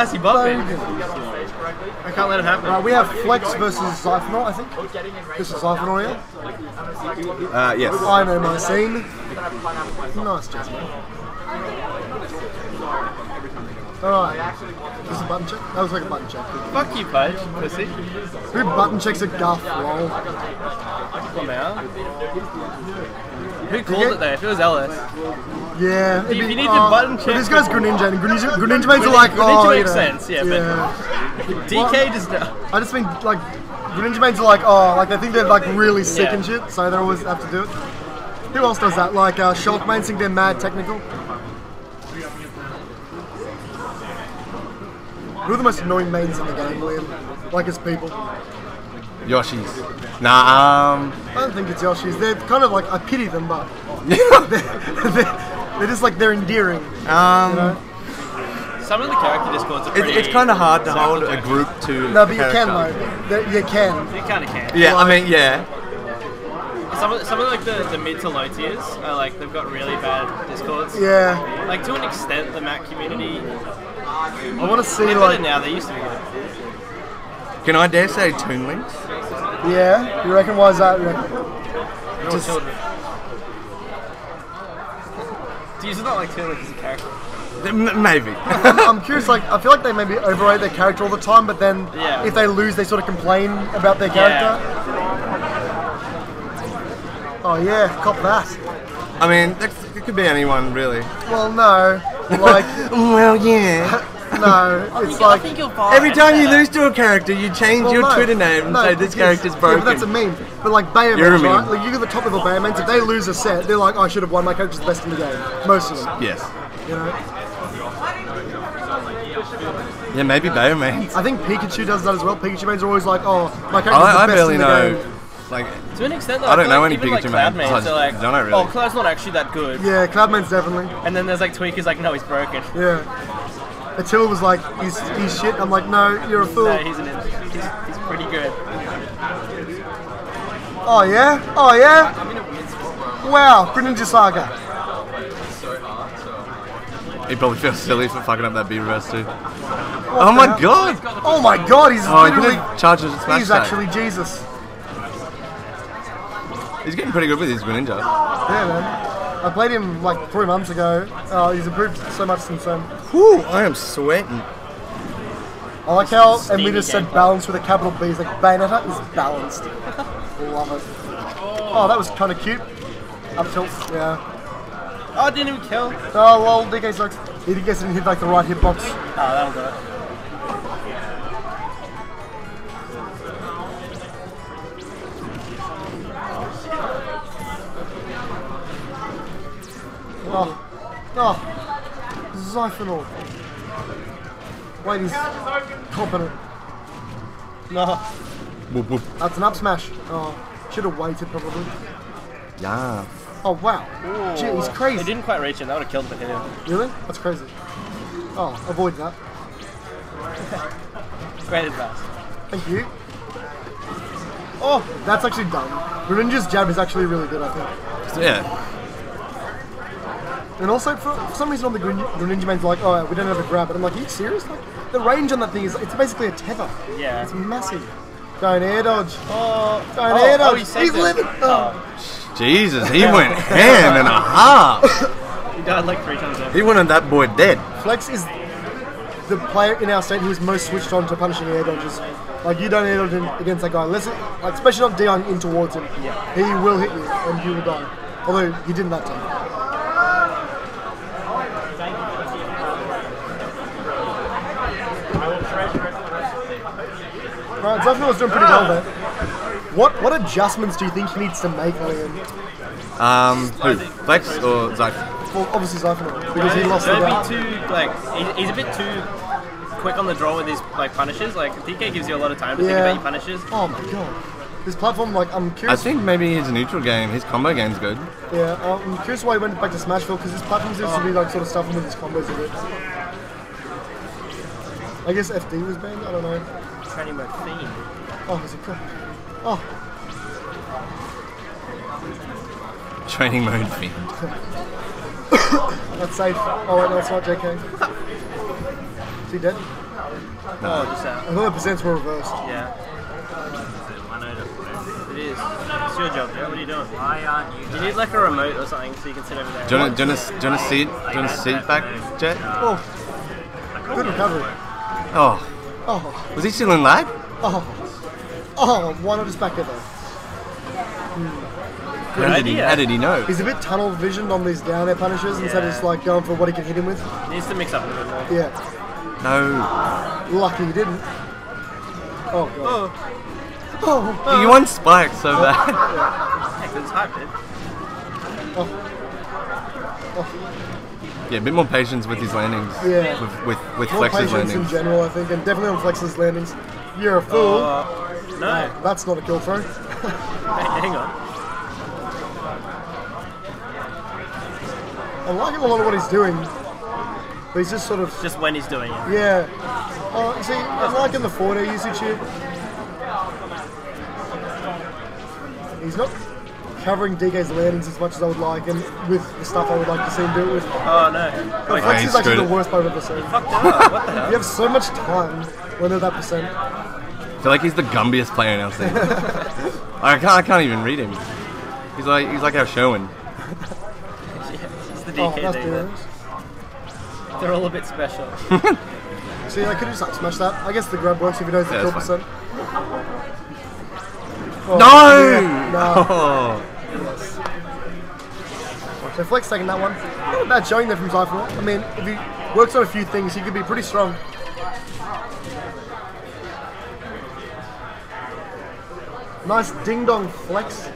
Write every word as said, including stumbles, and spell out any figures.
Classy buffing. I can't let it happen. Right, we have Flex versus Zyphenor, I think. This is Zyphenor, yeah? Uh, yes. I know my scene. Nice, Jasmine. Alright. This is a button check? That was like a button check. Fuck you, Pudge, pussy. Who button checks a guff, lol? Come out. Who called it though? If it was Ellis. Yeah. If you need to button check. This guy's Greninja, and Greninja, Greninja mates are like, oh, makes sense, yeah, but D K just. I just think like Greninja mates are like, oh, like they think they're like really sick and shit, so they always have to do it. Who else does that? Like uh, Shulk mates think they're mad technical. Who are the most annoying mains in the game, Liam? Like as people. Yoshi's. Nah, um... I don't think it's Yoshi's. They're kind of like, I pity them, but... they're, they're, they're just like, they're endearing. Um... You know? Some of the character discords are pretty... It's, it's kind of hard to hold a group to... No, but you character. Can, though. You can. You kind of can. Yeah, like, I mean, yeah. Some of, some of like, the, the mid to low tiers are like, they've got really bad discords. Yeah. Like, to an extent, the Mac community... I want to see, they're like... better now, they used to be good. Can I dare say Toon Link? Yeah, you reckon? Why is that? Reckon? Just... Do you not like Toon Link as a character? M maybe. I'm, I'm curious, like, I feel like they maybe overrate their character all the time, but then yeah. If they lose, they sort of complain about their character. Yeah. Oh yeah, cop that. I mean, that's, it could be anyone, really. Well, no. Like... well, yeah. No, I it's think, like I think every time you lose to a character, you change well, your no, Twitter name and no, say this character's broken. Yeah, but that's a meme. But like Bayman, you're right? Like you're the top of the Bayman. If they lose a set, they're like, oh, I should have won. My character's the best in the game. Most of them. Yes. You know. Yeah, maybe Bayman. I think Pikachu does that as well. Pikachu mains are always like, oh, my character's I, the best I barely in the know. Game. Like, to an extent, though, I don't I know like any Pikachu like Cloud mains. Mains are like, I don't know, really. Oh, Cloud's not actually that good. Yeah, Cloud mains definitely. And then there's like Tweakers, like, no, he's broken. Yeah. Until was like, he's, he's shit, I'm like, no, you're a fool. No, he's, an, he's, he's pretty good. Oh yeah? Oh yeah? I'm in a weird spot. Wow, Greninja Saga. He probably feels silly for fucking up that B-reverse too. What oh my hell? God! Oh my God, he's oh, literally... He he's actually that. Jesus. He's getting pretty good with his Greninja. Yeah, man. I played him like three months ago. Uh, he's improved so much since then. Whew, I am sweating. I like how Emily just said balance with a capital B. It's like Bayonetta is balanced. Love it. Oh, that was kind of cute. Up tilt, yeah. Oh, didn't even kill. Oh, well, D K sucks. He didn't hit like the right hitbox. Oh, that'll do it. Oh, oh, Zyphenor. Wait, he's competent. No. Whoop, whoop. That's an up smash. Oh, should have waited probably. Yeah. Oh, wow. Gee, he's crazy. He didn't quite reach him. That would have killed him if it hit him. Really? That's crazy. Oh, avoid that. Great advice. Thank you. Oh, that's actually dumb. Greninja's jab is actually really good, I think. So, yeah. And also, for, for some reason, on the Greninja main's like, oh, we don't have a grab. And I'm like, are you serious? Like, the range on that thing is, it's basically a tether. Yeah. It's massive. Don't air dodge. Oh, don't oh, air dodge. Oh, he saved He's it. living. Oh. Jesus, he went ham and a half. He died like three times over. He wanted that boy dead. Flex is the player in our state who is most switched on to punishing air dodges. Like, you don't air dodge him against that guy. Unless it, like, especially not D-line in towards him. Yeah. He will hit you, and you will die. Although, he didn't that time. Right, Zyphenor's doing pretty well there. What what adjustments do you think he needs to make, Liam? Um, who? Flex or Zyphenor? Well, obviously Zyphenor, because he lost the round. Don't be too, like, he's a bit too quick on the draw with his, like, punishes. Like, D K gives you a lot of time to yeah. think about your punishes. Oh my God. This platform, like, I'm curious... I think maybe his neutral game, his combo game's good. Yeah, uh, I'm curious why he went back to Smashville, because his platform seems oh. to be, like, sort of stuffing with his combos a bit. I guess F D was banned, I don't know. Training my theme. Oh, is it cool? Oh. Training mode theme. That's safe. Oh, wait, no, it's not J K. Is he dead? No, just out. I thought the percents were reversed. Yeah. I know that. It is. It's your job, Joe. What are you doing? Why aren't you? You need like a remote or something so you can sit over there. Do you want to seat? Do you want to seat back, Jet? Oh. Good recovery. Oh. Oh. Was he still in lag? Oh. Oh. Why not just back there? How did, he, how did he know? He's a bit tunnel visioned on these down air punishers yeah. instead of just like going for what he can hit him with. He needs to mix up a little bit more. Yeah. No. Lucky he didn't. Oh god. Oh. Oh. Oh. You want spiked so oh. bad. Yeah, good type, dude. Oh. Oh. Yeah, a bit more patience with his landings. Yeah. With, with, with more Flex's landings. In general, I think, and definitely on Flex's landings. You're a fool. Uh, no. no. That's not a kill throw. Hey, hang on. I like him a lot of what he's doing, but he's just sort of... Just when he's doing it. Yeah. Oh, you see, I'm liking the four D usage here. He's not covering D K's landings as much as I would like, and with the stuff I would like to see him do it with. Oh, no. But Flex is actually the worst part of the percent. You fucked up. What the hell? You have so much time when they're that percent. I feel like he's the gumbiest player in our scene. I, can't, I can't even read him. He's like, he's like our Sherwin. The D K oh, there. They're all a bit special. See, I could just like, smash that. I guess the grab works if he knows the yeah, kill percent. Oh, no! Yeah, nah. oh. So Flex taking that one. Not a bad showing there from Zyphenor. I mean, if he works on a few things, he could be pretty strong. Nice ding dong Flex.